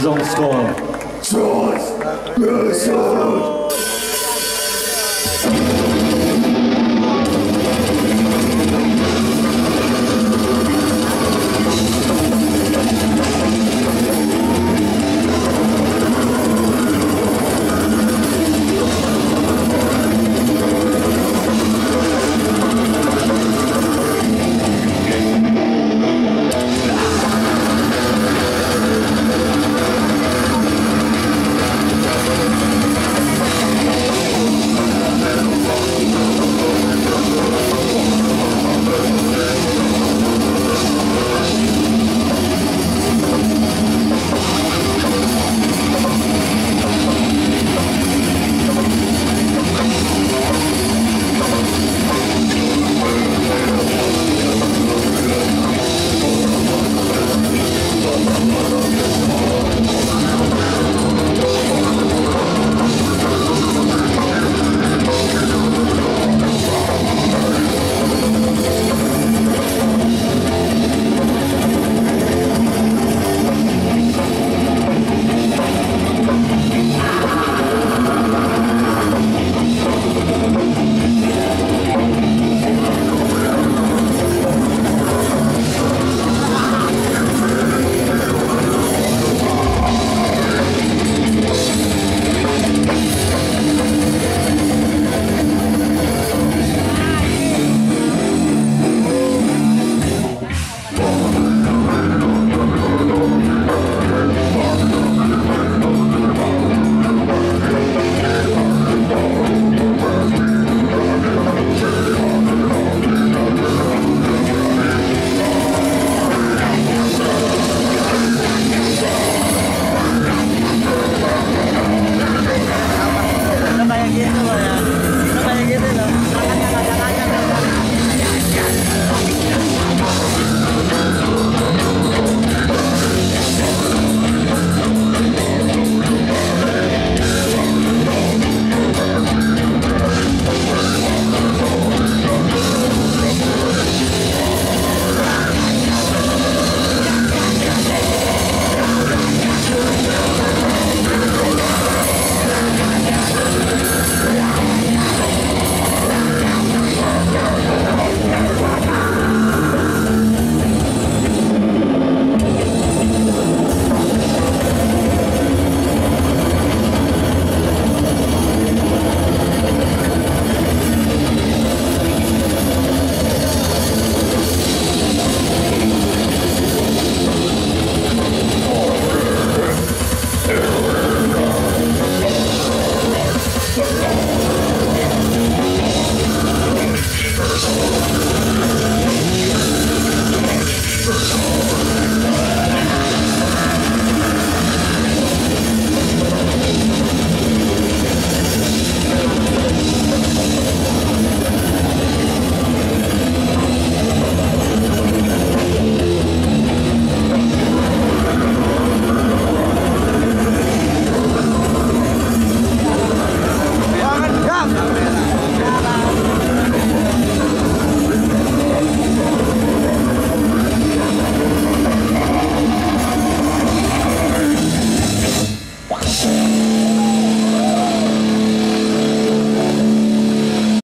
his own storm. Swords! Your sword!